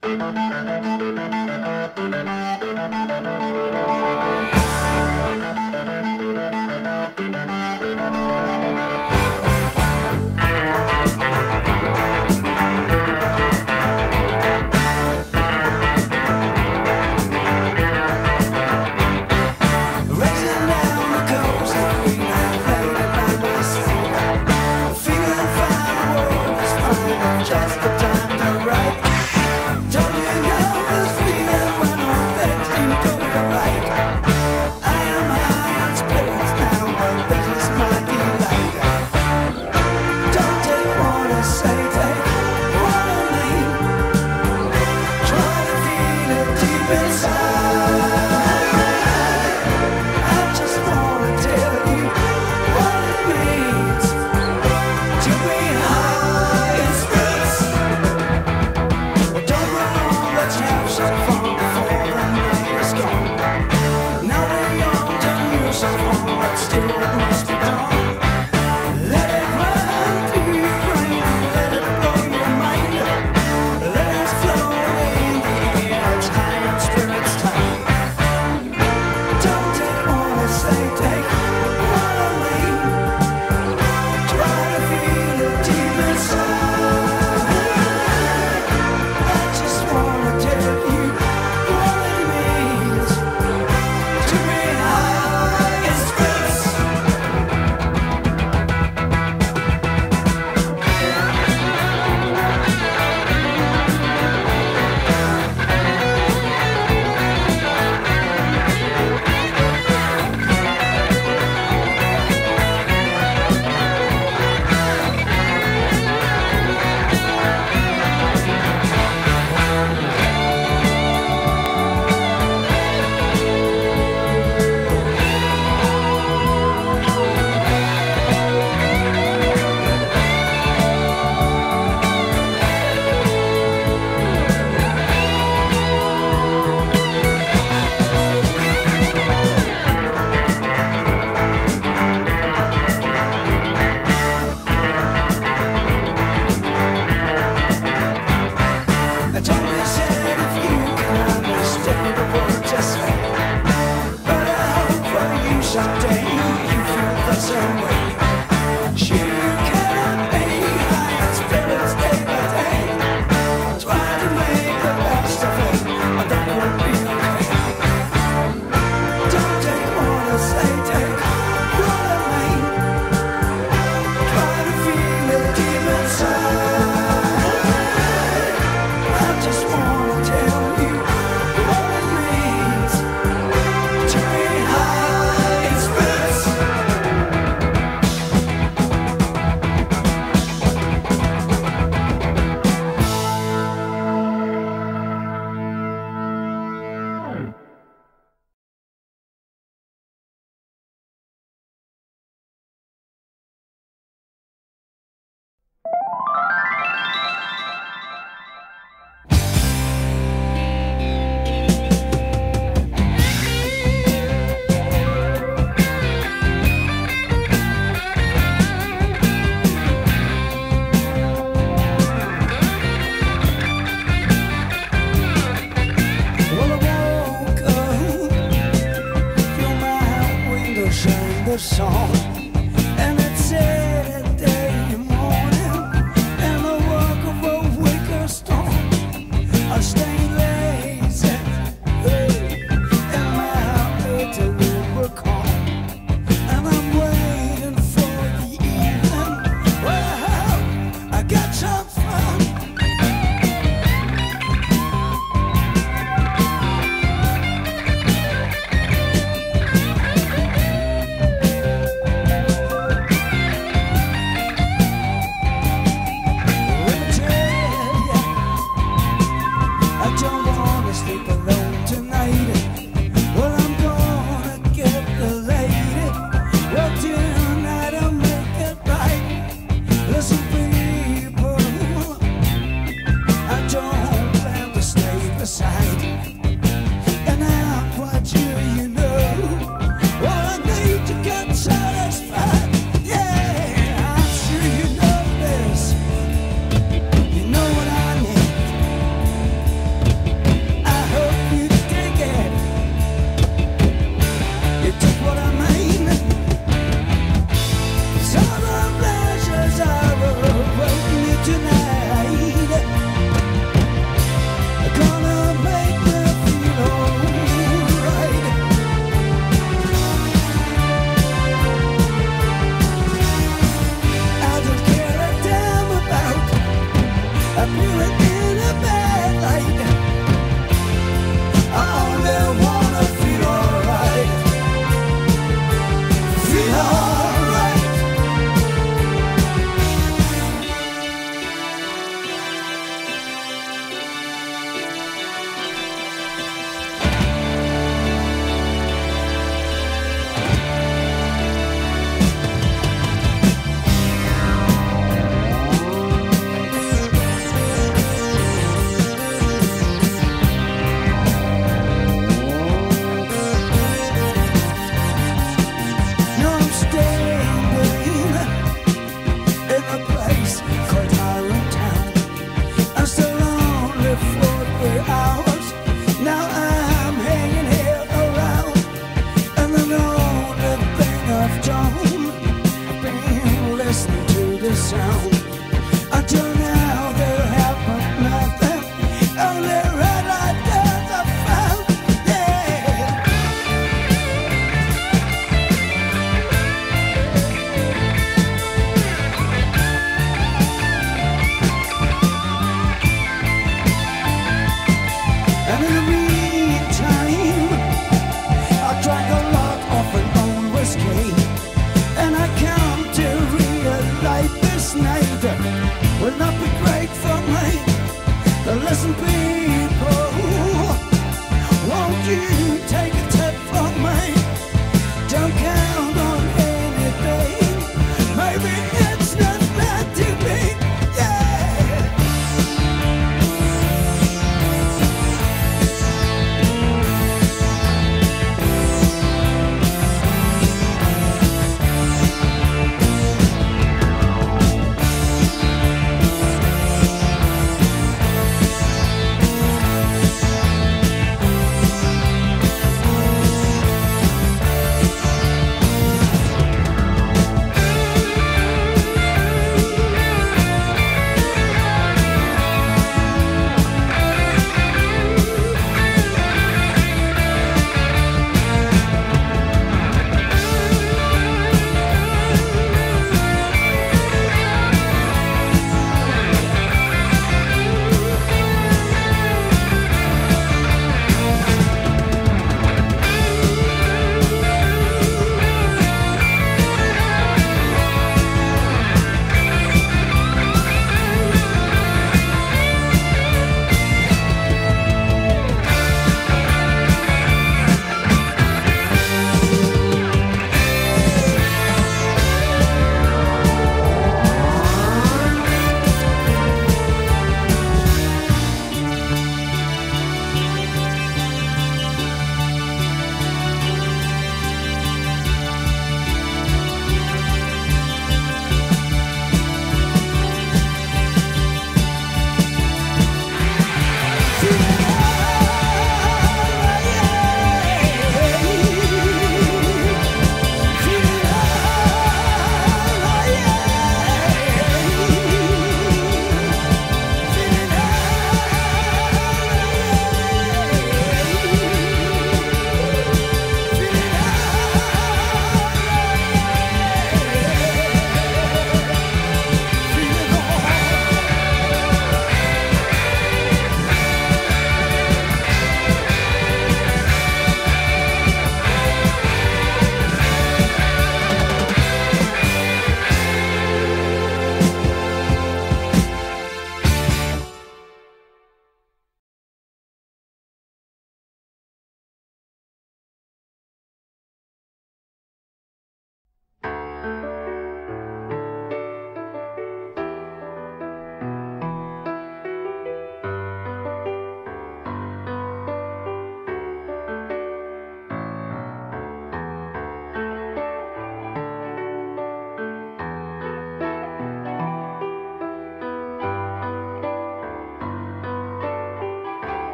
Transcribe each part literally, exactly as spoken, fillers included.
Just the time to write. Don't you know this feeling when all that ain't going right? I am high on spirits now, but this is my delight. Don't you wanna say take what I mean? Try to feel it deep inside. I just wanna tell you what it means to be high. Someday you feel the same way. You can't be high on spirits day by day. Try to make the best of it, but that won't be okay. Don't take what I say, take what I mean. Try to feel it deep inside. I just wanna tell you what it means to be high. Song, and it's Saturday morning, and the work of a wicker storm. I stay lazy, hey, in my way to Rubicon, and I'm waiting for the evening. Well, I got some fun. Listen, people.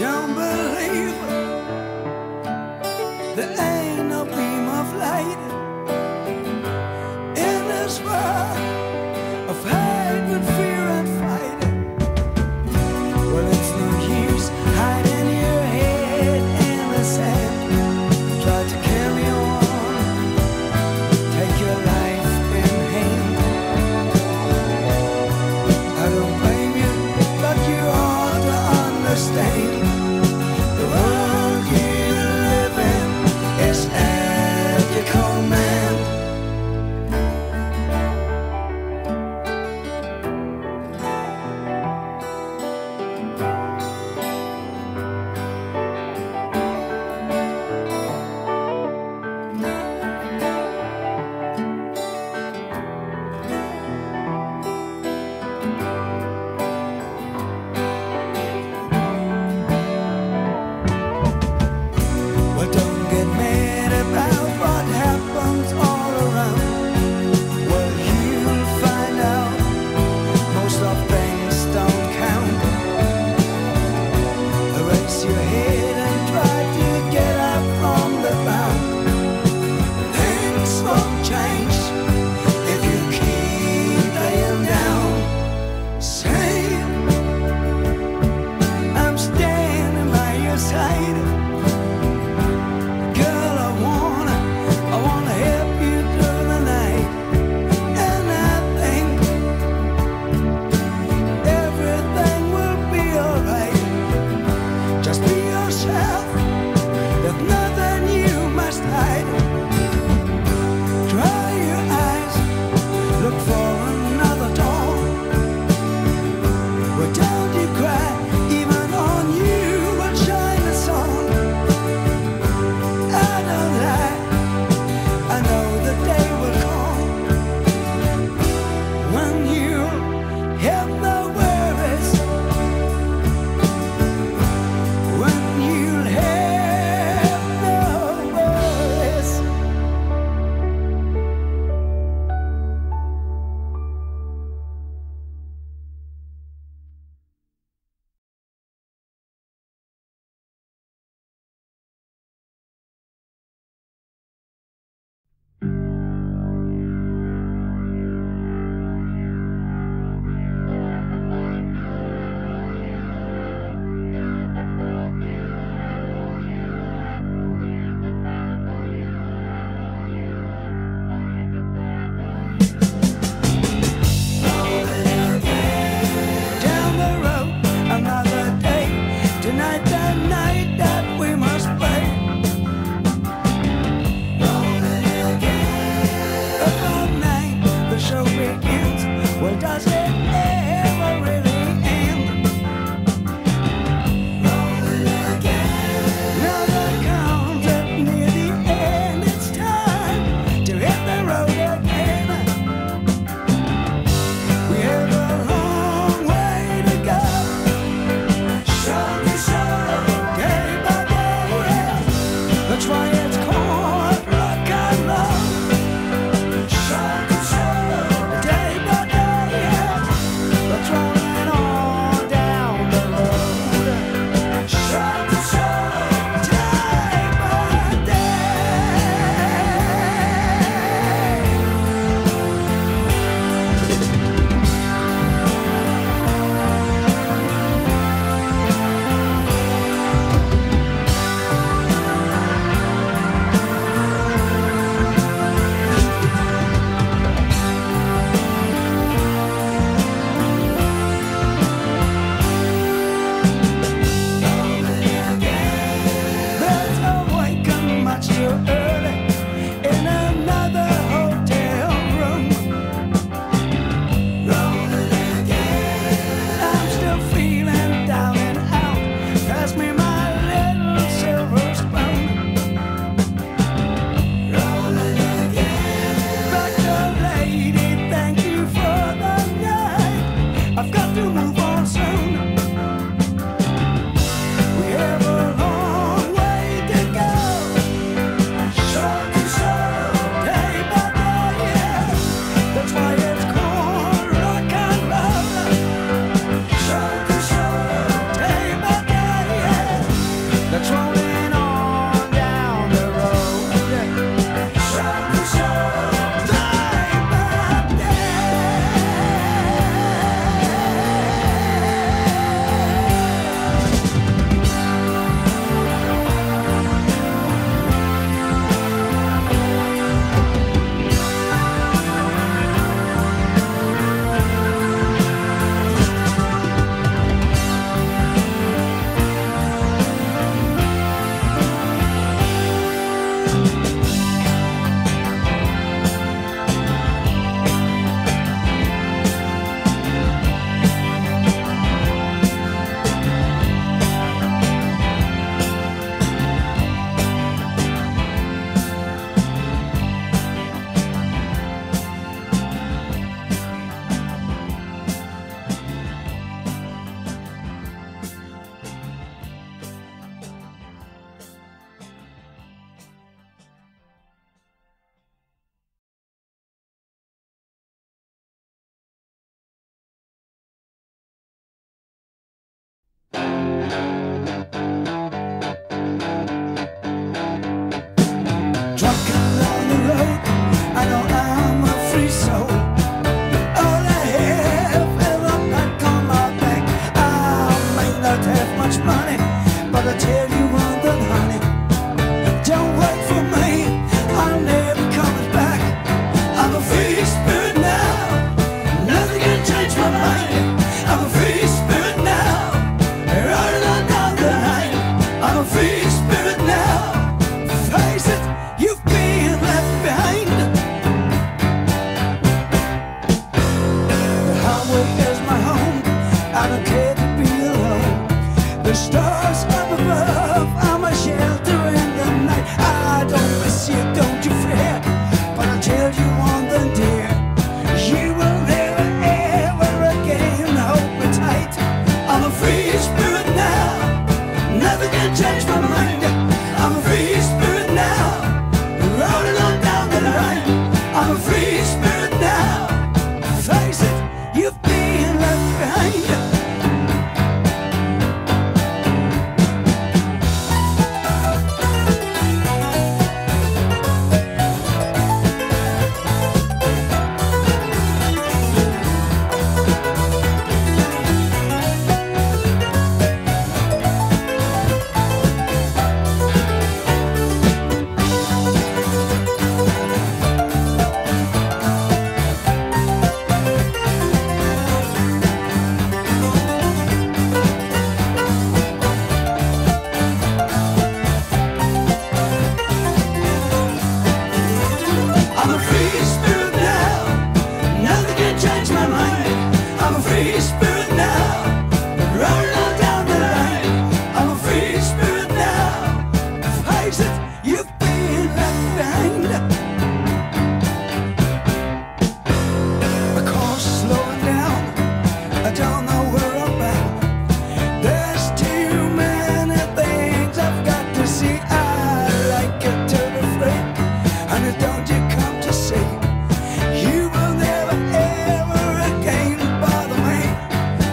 don't believe there ain't no beam of light in this world of hate and fear and fight. Well, it's no use hiding your head in the sand. Try to carry on, take your life in hand. I don't blame you, but you ought to understand. Don't you cry, even on you will shine the sun. much money, but I tell you one thing, honey, don't work for me, I'm never coming back. I'm a free spirit now, nothing can change my mind. I'm a free spirit now, running on down the line. I'm a free spirit now, face it, you've been left behind. The highway is my home, I don't care to be alone. The stars up above, I'm a shelter in the night. I don't miss you, don't you fear, but I'll tell you one thing, dear, you will never ever again hold me tight. I'm a free spirit now, nothing can change my mind. I'm a free spirit now, rolling on down the line. I'm a free spirit now, face it, you've been left behind.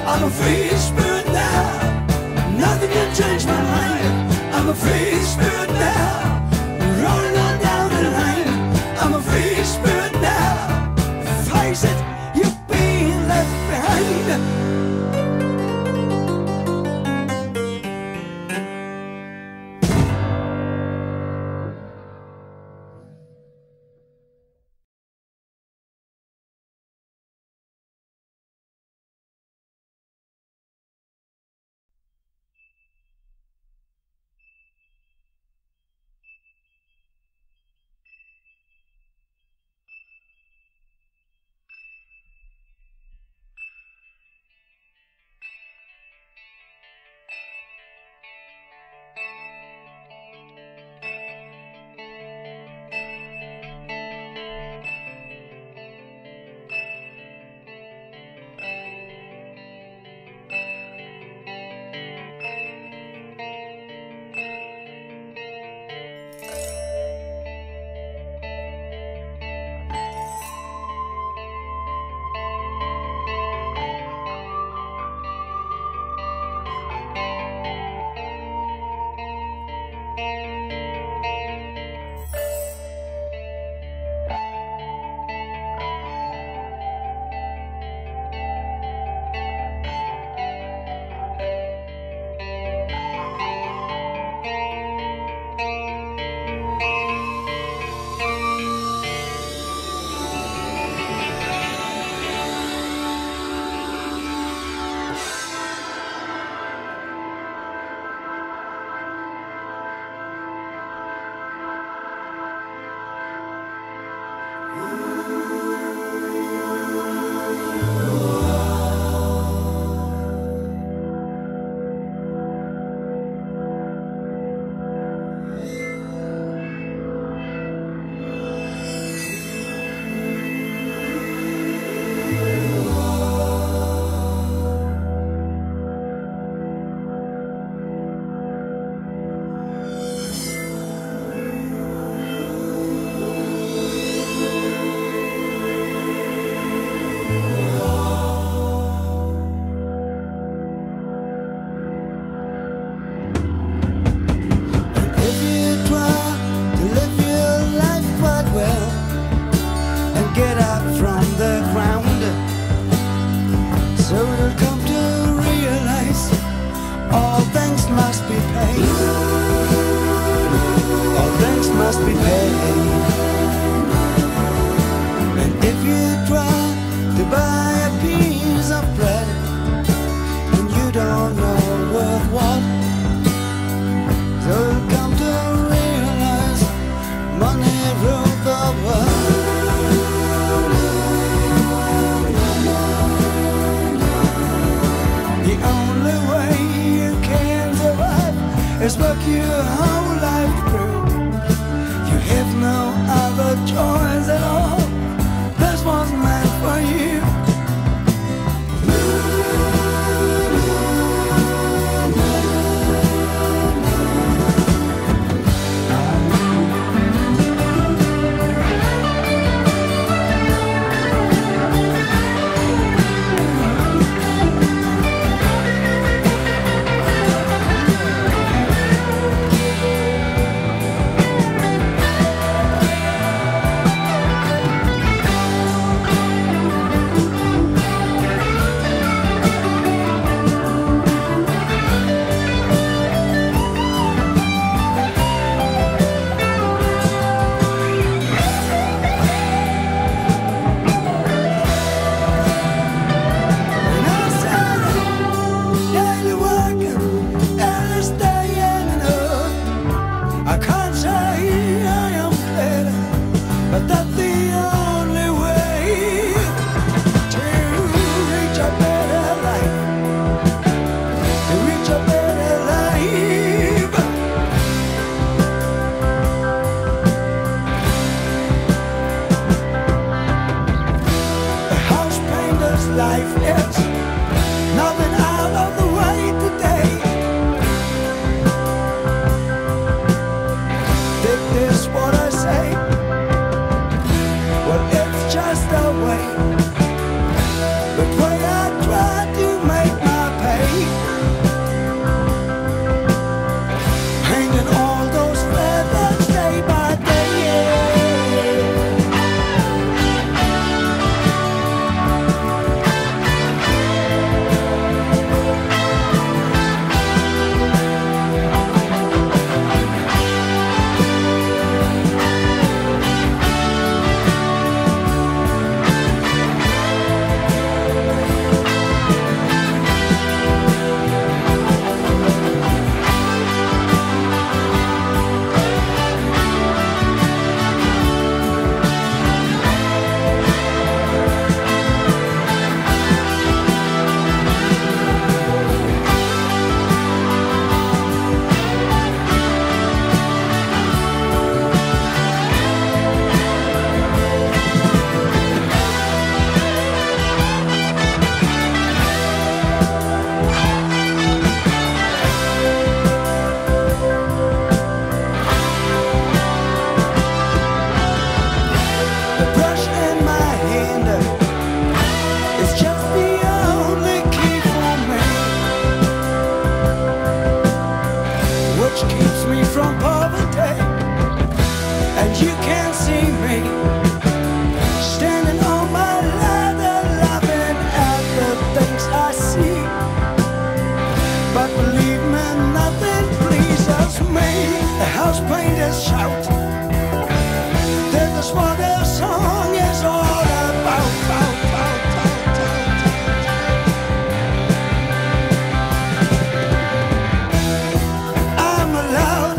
I'm a free spirit now, rolling on down the line. I'm a free spirit now, face it, you've been left behind. thanks must be paid. All thanks must be paid. And if you try to buy a piece of bread and you don't know worth what, you'll come to realize money rules the world. The only way you can survive is work your whole life through. You have no other choice at all. This was meant for you. Life is nothing out of the way today. Did this what I say? Well, it's just a way. But when I try to make my pay, hanging all those feathers day by day. I'm alone.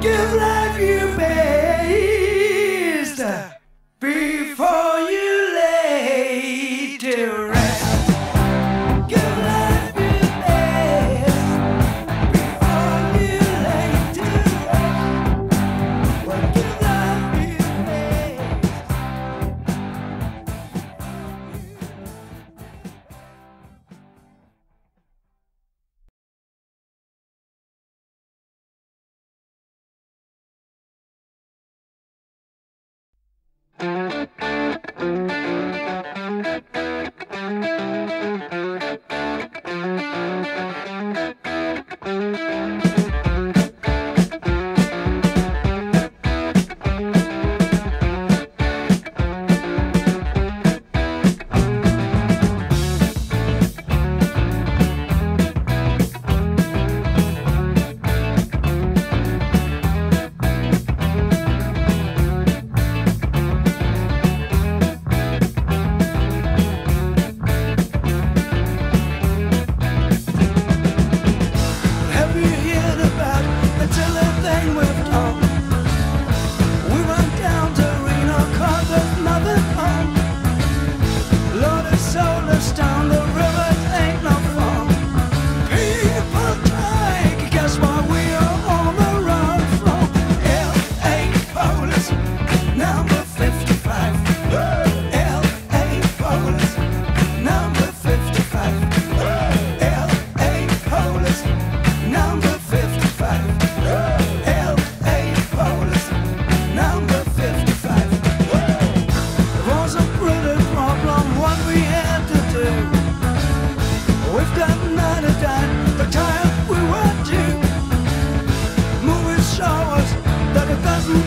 Give life your best before you lay to rest. Give life your best before you lay to rest. Well, give life your best.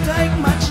Take my